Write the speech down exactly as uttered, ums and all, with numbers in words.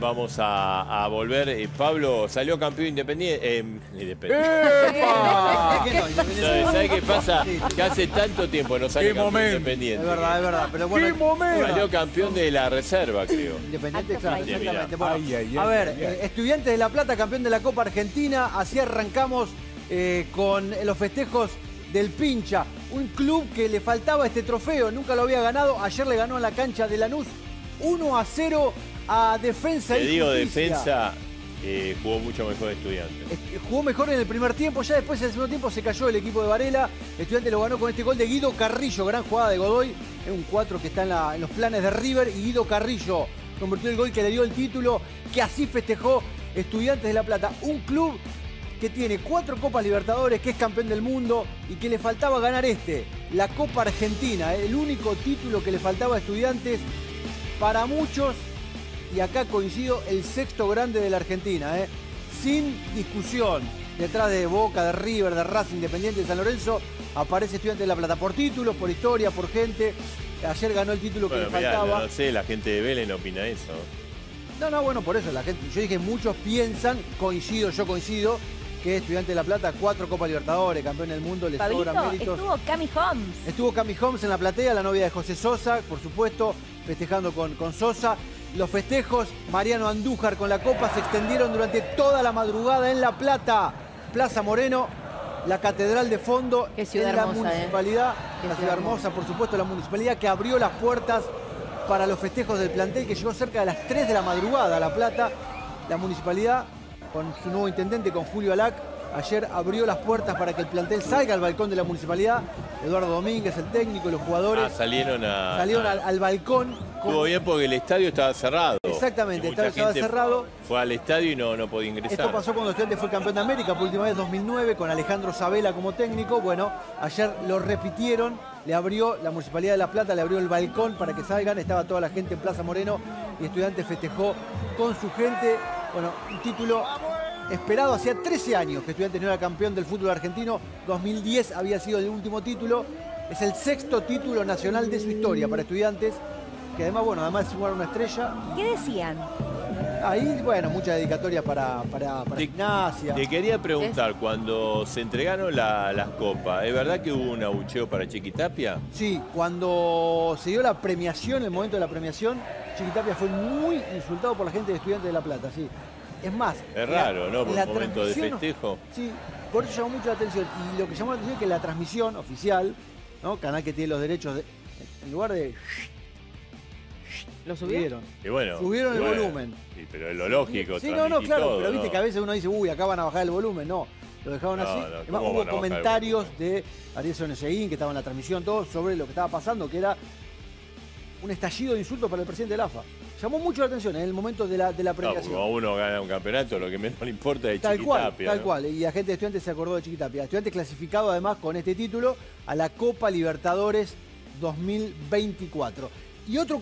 vamos a, a volver. Eh, Pablo, salió campeón Independiente. Eh, Independiente. ¿Sabes qué pasa? Que hace tanto tiempo no sale campeón Independiente. Es verdad, es verdad. Pero bueno, ¡qué momento! Salió campeón de la reserva, creo. Independiente, claro, exactamente. Bueno, ay, ay, ay, a ver, ay, ay. Estudiantes de La Plata, campeón de la Copa Argentina. Así arrancamos eh, con los festejos del Pincha. Un club que le faltaba este trofeo, nunca lo había ganado. Ayer le ganó en la cancha de Lanús uno a cero a Defensa y Justicia. Te digo, Defensa eh, jugó mucho mejor Estudiantes. Eh, jugó mejor en el primer tiempo, ya después en el segundo tiempo se cayó el equipo de Varela. Estudiantes lo ganó con este gol de Guido Carrillo, gran jugada de Godoy. Es un cuatro que está en, la, en los planes de River, y Guido Carrillo convirtió el gol que le dio el título, que así festejó Estudiantes de La Plata. Un club que tiene cuatro Copas Libertadores, que es campeón del mundo y que le faltaba ganar este, la Copa Argentina, el único título que le faltaba a Estudiantes, para muchos, y acá coincido, el sexto grande de la Argentina, ¿eh? Sin discusión, detrás de Boca, de River, de Racing, Independiente, de San Lorenzo, aparece Estudiantes de La Plata, por títulos, por historia, por gente. Ayer ganó el título bueno, que le mirá, faltaba. No sé, la gente de Belén opina eso. No, no, bueno, por eso, la gente, yo dije, muchos piensan, coincido, yo coincido, que Estudiantes de La Plata, cuatro Copas Libertadores, campeón del mundo, les sobran méritos. Estuvo Cami Holmes. Estuvo Cami Holmes en la platea, la novia de José Sosa, por supuesto, festejando con, con Sosa. Los festejos, Mariano Andújar con la copa, se extendieron durante toda la madrugada en La Plata. Plaza Moreno, la catedral de fondo, qué ciudad en la hermosa, municipalidad, eh. la ciudad hermosa, por supuesto, la municipalidad que abrió las puertas para los festejos del plantel, que llegó cerca de las tres de la madrugada a La Plata. La municipalidad, con su nuevo intendente, con Julio Alac, ayer abrió las puertas para que el plantel salga al balcón de la municipalidad. Eduardo Domínguez, el técnico, los jugadores ah, salieron, a, salieron a, al, al balcón. Con... Estuvo bien porque el estadio estaba cerrado. Exactamente, el estadio estaba cerrado. Fue al estadio y no, no podía ingresar. Esto pasó cuando Estudiantes fue campeón de América por última vez, dos mil nueve, con Alejandro Sabella como técnico. Bueno, ayer lo repitieron, le abrió la municipalidad de La Plata, le abrió el balcón para que salgan. Estaba toda la gente en Plaza Moreno y Estudiantes festejó con su gente. Bueno, un título esperado, hacía trece años que Estudiantes no era campeón del fútbol argentino. dos mil diez había sido el último título. Es el sexto título nacional de su historia para Estudiantes, que además, bueno, además sumaron una estrella. ¿Qué decían? Ahí, bueno, mucha dedicatoria para, para, para te, Gimnasia. Te quería preguntar, ¿es? Cuando se entregaron la, las copas, ¿es verdad que hubo un abucheo para Chiqui Tapia? Sí, cuando se dio la premiación, el momento de la premiación, Chiqui Tapia fue muy insultado por la gente de Estudiantes de La Plata, sí. Es más... Es raro, la, ¿no? Por un momento de festejo. Sí, por eso llamó mucho la atención. Y lo que llamó la atención es que la transmisión oficial, ¿no? Canal que tiene los derechos, de, en lugar de... Lo subieron. Y bueno, subieron y el bueno, volumen. Sí, pero es lo lógico. Sí, no, no, claro. Todo, pero viste no. que a veces uno dice, uy, acá van a bajar el volumen. No, lo dejaron no, así. No, además, hubo comentarios de Ariel Oneseguín, que estaba en la transmisión, todo, sobre lo que estaba pasando, que era un estallido de insultos para el presidente de la A F A. Llamó mucho la atención en el momento de la, de la premiación. No, cuando uno gana un campeonato, lo que menos le importa es Chiqui Tapia. Tal ¿no? cual, y la gente de Estudiantes se acordó de Chiqui Tapia. Estudiantes clasificado además con este título a la Copa Libertadores dos mil veinticuatro. Y otro...